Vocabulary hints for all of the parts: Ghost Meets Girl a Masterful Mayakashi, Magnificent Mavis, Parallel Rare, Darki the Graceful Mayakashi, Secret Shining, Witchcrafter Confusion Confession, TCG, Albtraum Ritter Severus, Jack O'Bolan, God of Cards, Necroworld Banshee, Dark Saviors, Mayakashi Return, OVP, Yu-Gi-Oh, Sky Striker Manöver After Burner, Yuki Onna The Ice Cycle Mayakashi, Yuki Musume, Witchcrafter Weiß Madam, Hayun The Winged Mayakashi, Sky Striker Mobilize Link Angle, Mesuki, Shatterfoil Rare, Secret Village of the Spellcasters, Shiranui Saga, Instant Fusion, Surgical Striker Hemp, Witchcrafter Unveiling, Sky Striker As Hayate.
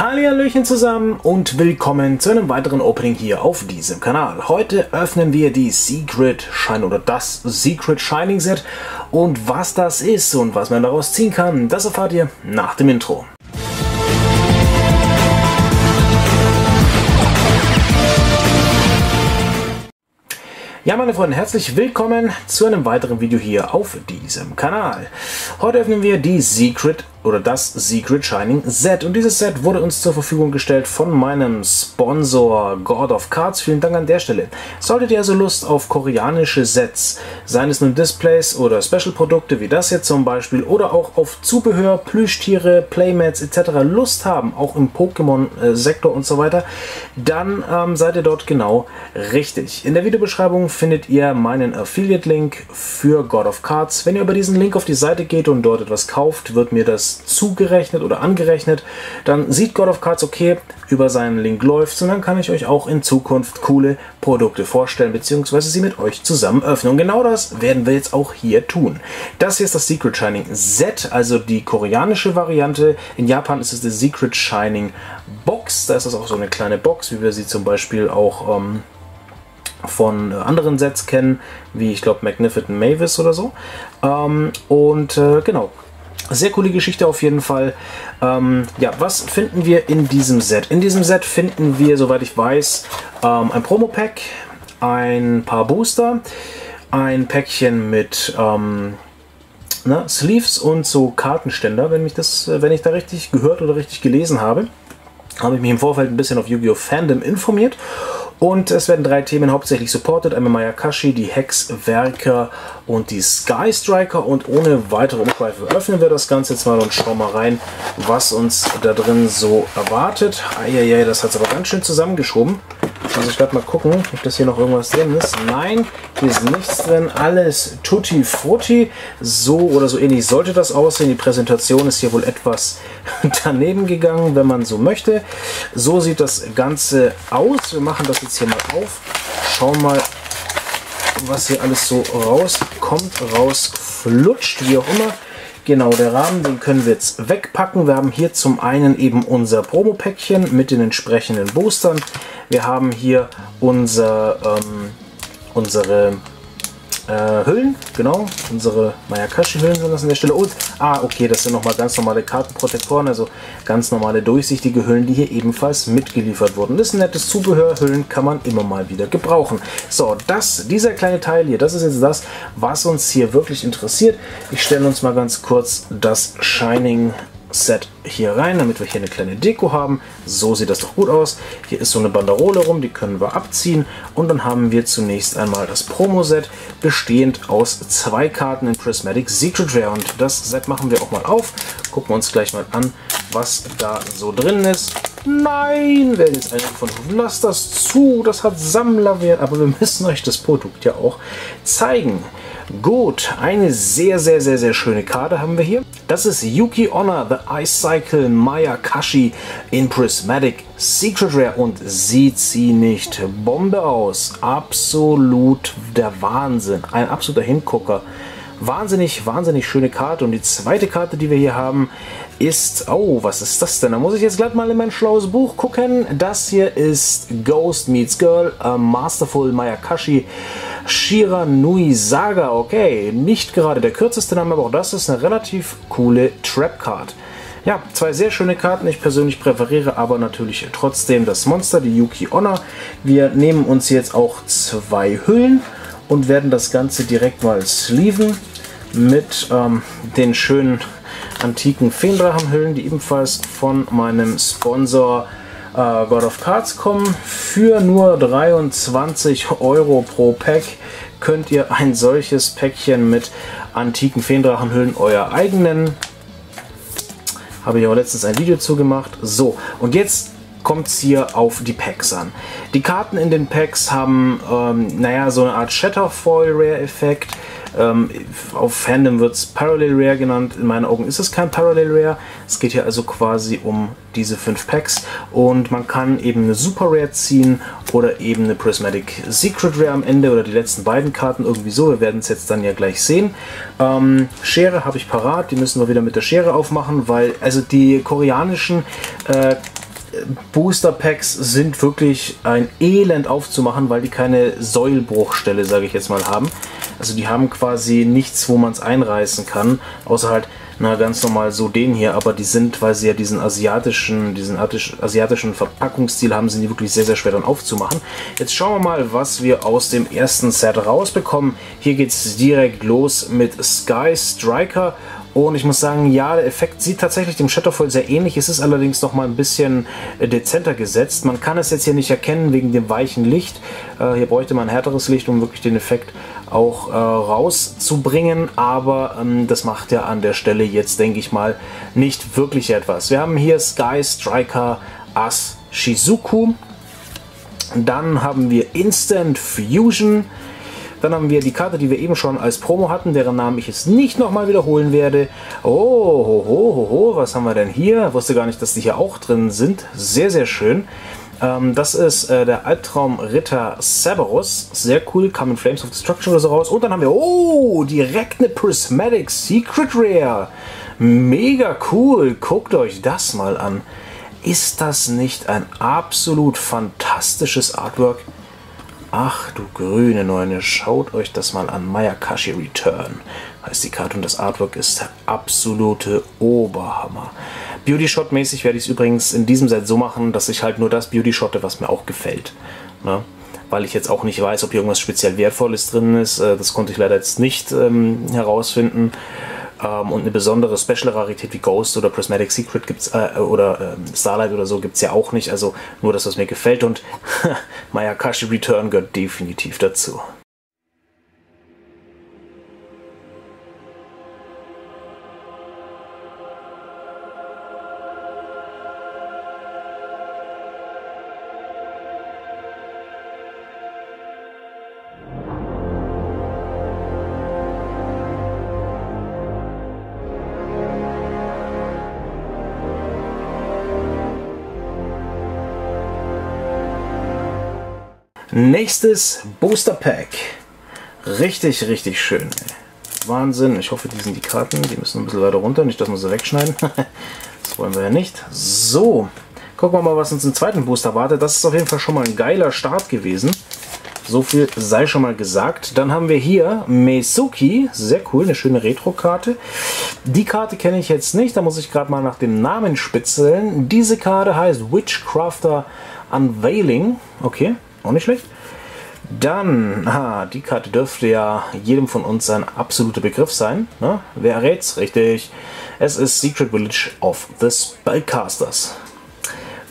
Hallihallöchen zusammen und willkommen zu einem weiteren Opening hier auf diesem Kanal. Heute öffnen wir die Secret Shining oder das Secret Shining Set und was das ist und was man daraus ziehen kann, das erfahrt ihr nach dem Intro. Ja, meine Freunde, herzlich willkommen zu einem weiteren Video hier auf diesem Kanal. Heute öffnen wir die Secret oder das Secret Shining Set. Und dieses Set wurde uns zur Verfügung gestellt von meinem Sponsor God of Cards. Vielen Dank an der Stelle. Solltet ihr also Lust auf koreanische Sets, seien es nun Displays oder Special-Produkte wie das hier zum Beispiel, oder auch auf Zubehör, Plüschtiere, Playmats etc. Lust haben, auch im Pokémon-Sektor und so weiter, dann seid ihr dort genau richtig. In der Videobeschreibung findet ihr meinen Affiliate-Link für God of Cards. Wenn ihr über diesen Link auf die Seite geht und dort etwas kauft, wird mir das zugerechnet oder angerechnet, dann sieht God of Cards, okay, über seinen Link läuft, und dann kann ich euch auch in Zukunft coole Produkte vorstellen, beziehungsweise sie mit euch zusammen öffnen. Und genau das werden wir jetzt auch hier tun. Das hier ist das Secret Shining Set, also die koreanische Variante. In Japan ist es die Secret Shining Box. Da ist das auch so eine kleine Box, wie wir sie zum Beispiel auch von anderen Sets kennen, wie ich glaube Magnificent Mavis oder so. Genau. Sehr coole Geschichte auf jeden Fall. Ja, was finden wir in diesem Set? In diesem Set finden wir, soweit ich weiß, ein Promo-Pack, ein paar Booster, ein Päckchen mit Sleeves und so Kartenständer, wenn ich da richtig gehört oder richtig gelesen habe. Habe ich mich im Vorfeld ein bisschen auf Yu-Gi-Oh! Fandom informiert. Und es werden drei Themen hauptsächlich supported. Einmal Mayakashi, die Hexwerker und die Sky Striker. Und ohne weitere Umschweife öffnen wir das Ganze jetzt mal und schauen mal rein, was uns da drin so erwartet. Eieiei, das hat es aber ganz schön zusammengeschoben. Also ich werde mal gucken, ob das hier noch irgendwas drin ist. Nein, hier ist nichts drin. Alles tutti frutti. So oder so ähnlich sollte das aussehen. Die Präsentation ist hier wohl etwas daneben gegangen, wenn man so möchte. So sieht das Ganze aus. Wir machen das jetzt hier mal auf, schauen mal, was hier alles so rauskommt, rausflutscht, wie auch immer. Genau, der Rahmen, den können wir jetzt wegpacken. Wir haben hier zum einen eben unser Promo-Päckchen mit den entsprechenden Boostern. Wir haben hier unsere Hüllen, genau, unsere Mayakashi-Hüllen sind das an der Stelle. Und, okay, das sind nochmal ganz normale Kartenprotektoren, also ganz normale durchsichtige Hüllen, die hier ebenfalls mitgeliefert wurden. Das ist ein nettes Zubehör, Hüllen kann man immer mal wieder gebrauchen. So, dieser kleine Teil hier, das ist jetzt das, was uns hier wirklich interessiert. Ich stelle uns mal ganz kurz das Shining Set hier rein, damit wir hier eine kleine Deko haben. So sieht das doch gut aus. Hier ist so eine Banderole rum, die können wir abziehen. Und dann haben wir zunächst einmal das Promo-Set, bestehend aus 2 Karten in Prismatic Secret Rare. Und das Set machen wir auch mal auf. Gucken wir uns gleich mal an, was da so drin ist. Nein, werden jetzt einige von euch, lasst das zu, das hat Sammlerwert, aber wir müssen euch das Produkt ja auch zeigen. Gut, eine sehr, sehr, sehr, sehr schöne Karte haben wir hier. Das ist Yuki Onna The Ice Cycle Mayakashi in Prismatic Secret Rare und sieht sie nicht Bombe aus. Absolut der Wahnsinn, ein absoluter Hingucker. Wahnsinnig, wahnsinnig schöne Karte. Und die zweite Karte, die wir hier haben, ist... Oh, was ist das denn? Da muss ich jetzt gleich mal in mein schlaues Buch gucken. Das hier ist Ghost Meets Girl a Masterful Mayakashi Shiranui Saga. Okay, nicht gerade der kürzeste Name, aber auch das ist eine relativ coole Trap-Card. Ja, 2 sehr schöne Karten. Ich persönlich präferiere aber natürlich trotzdem das Monster, die Yuki Onna. Wir nehmen uns jetzt auch 2 Hüllen und werden das Ganze direkt mal sleeven mit den schönen antiken Feendrachenhüllen, die ebenfalls von meinem Sponsor God of Cards kommen. Für nur 23 € pro Pack könnt ihr ein solches Päckchen mit antiken Feendrachenhüllen euer eigen nennen. Habe ich auch letztens ein Video zu gemacht. So, und jetzt kommt es hier auf die Packs an. Die Karten in den Packs haben, naja, so eine Art Shatterfoil Rare Effekt. Auf Fandom wird es Parallel Rare genannt. In meinen Augen ist es kein Parallel Rare. Es geht hier also quasi um diese 5 Packs. Und man kann eben eine Super Rare ziehen oder eben eine Prismatic Secret Rare am Ende oder die letzten beiden Karten irgendwie so. Wir werden es jetzt dann ja gleich sehen. Schere habe ich parat. Die müssen wir wieder mit der Schere aufmachen, weil also die koreanischen Booster Packs sind wirklich ein Elend aufzumachen, weil die keine Säulbruchstelle, sage ich jetzt mal, haben. Also die haben quasi nichts, wo man es einreißen kann, außer halt, na, ganz normal so den hier, aber die sind, weil sie ja diesen asiatischen Verpackungsstil haben, sind die wirklich sehr, sehr schwer dann aufzumachen. Jetzt schauen wir mal, was wir aus dem ersten Set rausbekommen. Hier geht es direkt los mit Sky Striker. Und ich muss sagen, ja, der Effekt sieht tatsächlich dem Shatterfoil sehr ähnlich. Es ist allerdings noch mal ein bisschen dezenter gesetzt. Man kann es jetzt hier nicht erkennen wegen dem weichen Licht. Hier bräuchte man ein härteres Licht, um wirklich den Effekt auch rauszubringen. Aber das macht ja an der Stelle jetzt, denke ich mal, nicht wirklich etwas. Wir haben hier Sky Striker As Shizuku. Dann haben wir Instant Fusion. Dann haben wir die Karte, die wir eben schon als Promo hatten, deren Namen ich jetzt nicht nochmal wiederholen werde. Oh, ho, ho, ho, was haben wir denn hier? Ich wusste gar nicht, dass die hier auch drin sind. Sehr, sehr schön. Das ist der Albtraum Ritter Severus. Sehr cool, kam in Flames of Destruction oder so raus. Und dann haben wir, oh, direkt eine Prismatic Secret Rare. Mega cool, guckt euch das mal an. Ist das nicht ein absolut fantastisches Artwork? Ach du grüne Neune, schaut euch das mal an. Mayakashi Return heißt die Karte und das Artwork ist der absolute Oberhammer. Beauty Shot mäßig werde ich es übrigens in diesem Set so machen, dass ich halt nur das Beauty Shotte, was mir auch gefällt. Ne? Weil ich jetzt auch nicht weiß, ob hier irgendwas speziell Wertvolles drin ist. Das konnte ich leider jetzt nicht herausfinden. Und eine besondere Special-Rarität wie Ghost oder Prismatic Secret gibt's, oder Starlight oder so gibt es ja auch nicht. Also nur das, was mir gefällt. Und Mayakashi Return gehört definitiv dazu. Nächstes Booster Pack. Richtig, richtig schön. Wahnsinn. Ich hoffe, die sind die Karten. Die müssen ein bisschen weiter runter. Nicht, dass wir sie wegschneiden. Das wollen wir ja nicht. So, gucken wir mal, was uns im zweiten Booster wartet. Das ist auf jeden Fall schon mal ein geiler Start gewesen. So viel sei schon mal gesagt. Dann haben wir hier Mesuki. Sehr cool, eine schöne Retro-Karte. Die Karte kenne ich jetzt nicht. Da muss ich gerade mal nach dem Namen spitzeln. Diese Karte heißt Witchcrafter Unveiling. Okay. Auch nicht schlecht. Dann, die Karte dürfte ja jedem von uns ein absoluter Begriff sein. Ne? Wer errät's? Richtig. Es ist Secret Village of the Spellcasters.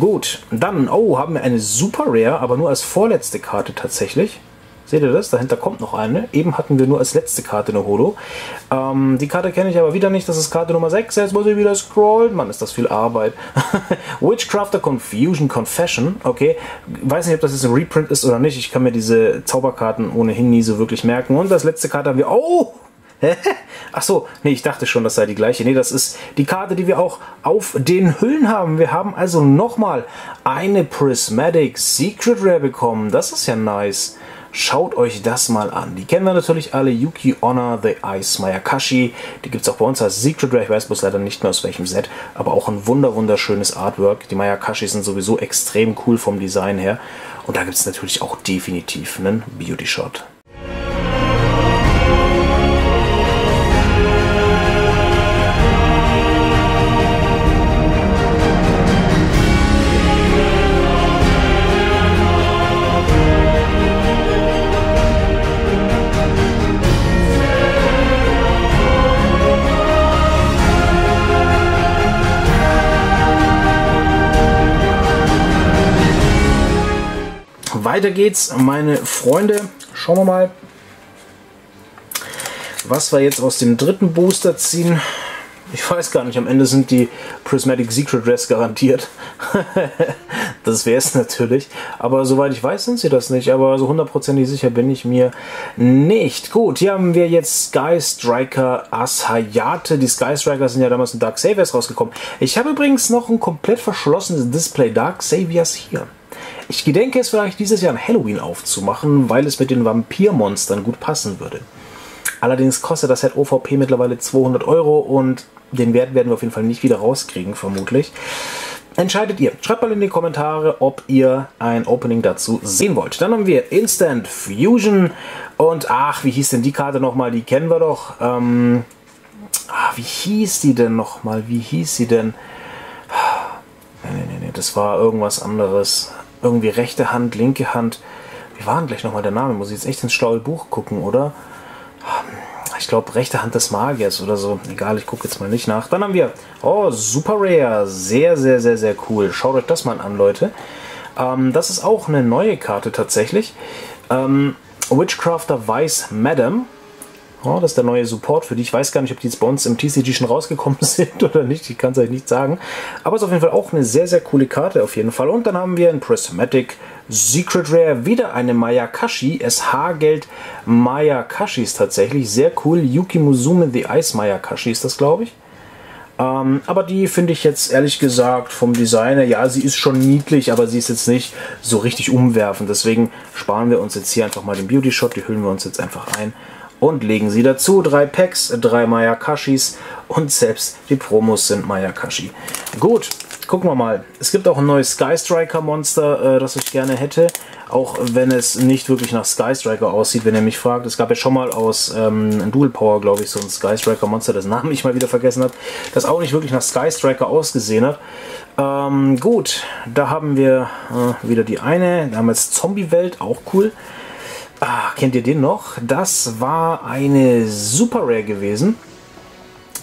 Gut, dann, oh, haben wir eine Super Rare, aber nur als vorletzte Karte tatsächlich. Seht ihr das? Dahinter kommt noch eine. Eben hatten wir nur als letzte Karte eine Holo. Die Karte kenne ich aber wieder nicht. Das ist Karte Nummer 6. Jetzt muss ich wieder scrollen. Mann, ist das viel Arbeit. Witchcrafter Confusion Confession. Okay. Weiß nicht, ob das jetzt ein Reprint ist oder nicht. Ich kann mir diese Zauberkarten ohnehin nie so wirklich merken. Und als letzte Karte haben wir... Oh! Ach so, nee, ich dachte schon, das sei die gleiche. Nee, das ist die Karte, die wir auch auf den Hüllen haben. Wir haben also nochmal eine Prismatic Secret Rare bekommen. Das ist ja nice. Schaut euch das mal an. Die kennen wir natürlich alle. Yuki Onna The Ice Mayakashi. Die gibt es auch bei uns als Secret Rare. Ich weiß bloß leider nicht mehr aus welchem Set. Aber auch ein wunderschönes Artwork. Die Mayakashis sind sowieso extrem cool vom Design her. Und da gibt es natürlich auch definitiv einen Beauty Shot. Weiter geht's, meine Freunde. Schauen wir mal, was wir jetzt aus dem dritten Booster ziehen. Ich weiß gar nicht, am Ende sind die Prismatic Secret Rares garantiert. Das wäre es natürlich. Aber soweit ich weiß, sind sie das nicht. Aber so hundertprozentig sicher bin ich mir nicht. Gut, hier haben wir jetzt Sky Striker As Hayate. Die Sky Striker sind ja damals in Dark Saviors rausgekommen. Ich habe übrigens noch ein komplett verschlossenes Display Dark Saviors hier. Ich gedenke es vielleicht dieses Jahr an Halloween aufzumachen, weil es mit den Vampirmonstern gut passen würde. Allerdings kostet das Set OVP mittlerweile 200 € und den Wert werden wir auf jeden Fall nicht wieder rauskriegen, vermutlich. Entscheidet ihr. Schreibt mal in die Kommentare, ob ihr ein Opening dazu sehen wollt. Dann haben wir Instant Fusion und ach, wie hieß denn die Karte nochmal? Die kennen wir doch. Wie hieß die denn nochmal? Wie hieß sie denn? Nee, das war irgendwas anderes. Irgendwie rechte Hand, linke Hand. Wie war denn gleich nochmal der Name? Muss ich jetzt echt ins schlaue Buch gucken, oder? Ich glaube, rechte Hand des Magiers oder so. Egal, ich gucke jetzt mal nicht nach. Dann haben wir, oh, Super Rare. Sehr, sehr, sehr, sehr cool. Schaut euch das mal an, Leute. Das ist auch eine neue Karte tatsächlich. Witchcrafter Weiß Madam. Oh, das ist der neue Support für die. Ich weiß gar nicht, ob die jetzt bei uns im TCG schon rausgekommen sind oder nicht. Ich kann es euch nicht sagen. Aber es ist auf jeden Fall auch eine sehr, sehr coole Karte auf jeden Fall. Und dann haben wir ein Prismatic Secret Rare. Wieder eine Mayakashi. SH-Geld Mayakashis tatsächlich. Sehr cool. Yuki Musume The Ice Mayakashi ist das, glaube ich. Aber die finde ich jetzt ehrlich gesagt vom Designer, ja, sie ist schon niedlich, aber sie ist jetzt nicht so richtig umwerfend. Deswegen sparen wir uns jetzt hier einfach mal den Beauty Shot. Die hüllen wir uns jetzt einfach ein. Und legen sie dazu 3 Packs, 3 Mayakashis und selbst die Promos sind Mayakashi. Gut, gucken wir mal. Es gibt auch ein neues Sky Striker Monster, das ich gerne hätte. Auch wenn es nicht wirklich nach Sky Striker aussieht, wenn ihr mich fragt. Es gab ja schon mal aus Dual Power, glaube ich, so ein Sky Striker Monster, dessen Namen ich mal wieder vergessen habe, das auch nicht wirklich nach Sky Striker ausgesehen hat. Gut, da haben wir wieder die eine. Da haben wir jetzt Zombie-Welt, auch cool. Ah, kennt ihr den noch? Das war eine Super Rare gewesen,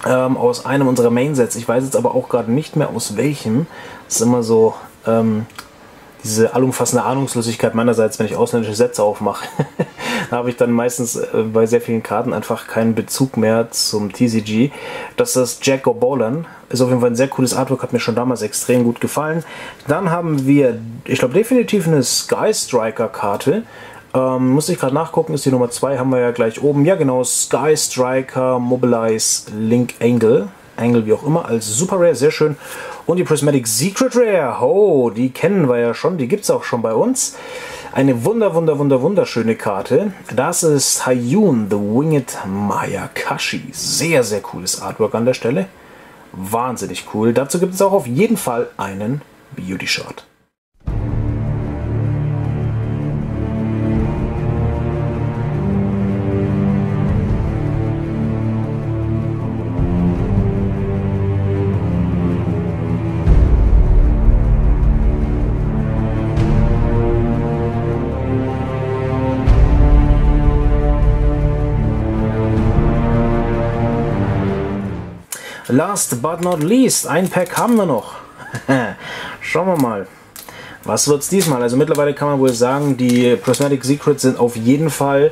aus einem unserer Main-Sets. Ich weiß jetzt aber auch gerade nicht mehr aus welchem. Das ist immer so diese allumfassende Ahnungslosigkeit meinerseits, wenn ich ausländische Sätze aufmache. Da habe ich dann meistens bei sehr vielen Karten einfach keinen Bezug mehr zum TCG. Das ist Jack O'Bolan. Ist auf jeden Fall ein sehr cooles Artwork, hat mir schon damals extrem gut gefallen. Dann haben wir, ich glaube, definitiv eine Sky Striker Karte. Muss ich gerade nachgucken, ist die Nummer 2, haben wir ja gleich oben. Ja genau, Sky Striker Mobilize Link Angle. Angle wie auch immer, als Super Rare, sehr schön. Und die Prismatic Secret Rare, oh, die kennen wir ja schon, die gibt es auch schon bei uns. Eine wunderschöne Karte. Das ist Hayun The Winged Mayakashi. Sehr, sehr cooles Artwork an der Stelle. Wahnsinnig cool. Dazu gibt es auch auf jeden Fall einen Beauty Shot. Last but not least, ein Pack haben wir noch. Schauen wir mal. Was wird's diesmal? Also mittlerweile kann man wohl sagen, die Prismatic Secrets sind auf jeden Fall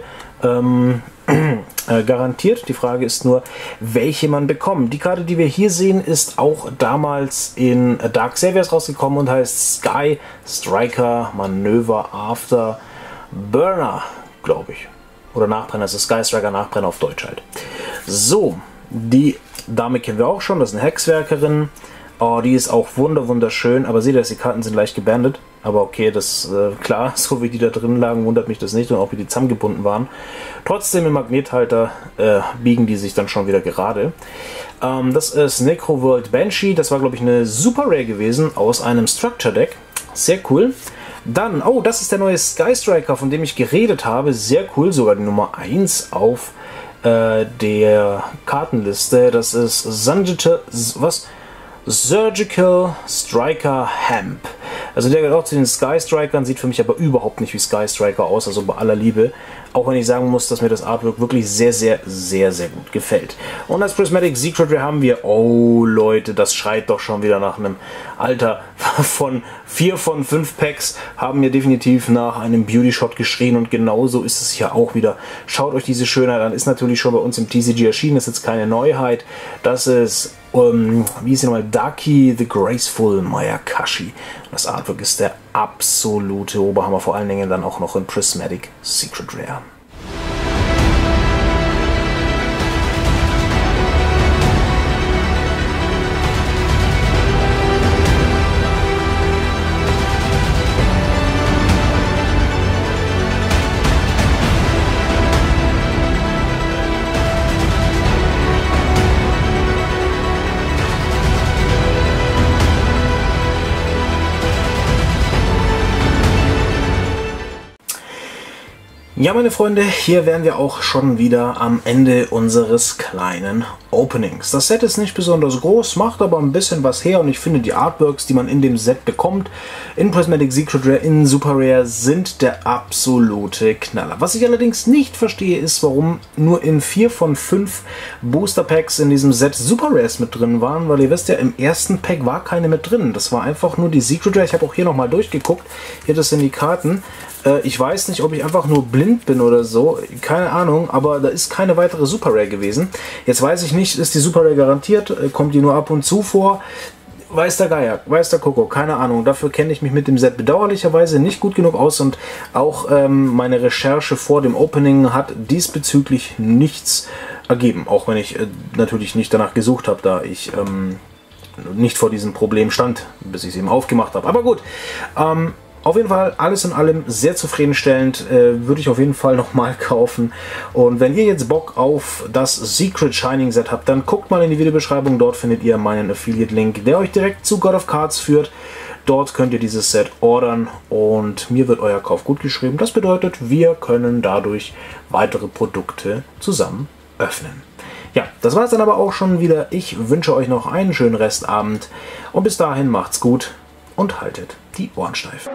garantiert. Die Frage ist nur, welche man bekommt. Die Karte, die wir hier sehen, ist auch damals in Dark Saviors rausgekommen und heißt Sky Striker Manöver After Burner, glaube ich. Oder Nachbrenner, also Sky Striker Nachbrenner auf Deutsch halt. So, die Dame kennen wir auch schon, das ist eine Hexwerkerin. Oh, die ist auch wunderschön, aber seht ihr, die Karten sind leicht gebandet. Aber okay, das klar, so wie die da drin lagen, wundert mich das nicht und auch wie die zusammengebunden waren. Trotzdem im Magnethalter biegen die sich dann schon wieder gerade. Das ist Necroworld Banshee, das war glaube ich eine Super Rare gewesen aus einem Structure Deck. Sehr cool. Dann, oh, das ist der neue Sky Striker, von dem ich geredet habe. Sehr cool, sogar die Nummer 1 auf der Kartenliste. Das ist Surgical Striker Hemp. Also der gehört auch zu den Sky Strikern, sieht für mich aber überhaupt nicht wie Sky Striker aus, also bei aller Liebe. Auch wenn ich sagen muss, dass mir das Artwork wirklich sehr gut gefällt. Und als Prismatic Secret Rare haben wir, oh Leute, das schreit doch schon wieder nach einem Alter von 4 von 5 Packs, haben wir definitiv nach einem Beauty Shot geschrien und genauso ist es hier auch wieder. Schaut euch diese Schönheit an, ist natürlich schon bei uns im TCG erschienen, ist jetzt keine Neuheit. Das ist wie ist sie nochmal? Darki the Graceful Mayakashi. Das Artwork ist der absolute Oberhammer, vor allen Dingen dann auch noch in Prismatic Secret Rare. Ja, meine Freunde, hier wären wir auch schon wieder am Ende unseres kleinen Openings. Das Set ist nicht besonders groß, macht aber ein bisschen was her und ich finde die Artworks, die man in dem Set bekommt, in Prismatic, Secret Rare, in Super Rare, sind der absolute Knaller. Was ich allerdings nicht verstehe, ist, warum nur in 4 von 5 Booster Packs in diesem Set Super Rares mit drin waren, weil ihr wisst ja, im ersten Pack war keine mit drin. Das war einfach nur die Secret Rare. Ich habe auch hier nochmal durchgeguckt, hier das sind die Karten. Ich weiß nicht, ob ich einfach nur blind bin oder so, keine Ahnung, aber da ist keine weitere Super Rare gewesen. Jetzt weiß ich nicht, ist die Super Rare garantiert, kommt die nur ab und zu vor, weiß der Geier, weiß der Koko, keine Ahnung. Dafür kenne ich mich mit dem Set bedauerlicherweise nicht gut genug aus und auch meine Recherche vor dem Opening hat diesbezüglich nichts ergeben, auch wenn ich natürlich nicht danach gesucht habe, da ich nicht vor diesem Problem stand, bis ich es eben aufgemacht habe. Aber gut, auf jeden Fall, alles in allem sehr zufriedenstellend, würde ich auf jeden Fall nochmal kaufen. Und wenn ihr jetzt Bock auf das Secret Shining Set habt, dann guckt mal in die Videobeschreibung, dort findet ihr meinen Affiliate-Link, der euch direkt zu God of Cards führt. Dort könnt ihr dieses Set ordern und mir wird euer Kauf gut geschrieben. Das bedeutet, wir können dadurch weitere Produkte zusammen öffnen. Ja, das war es dann aber auch schon wieder. Ich wünsche euch noch einen schönen Restabend und bis dahin macht's gut und haltet die Ohren steif.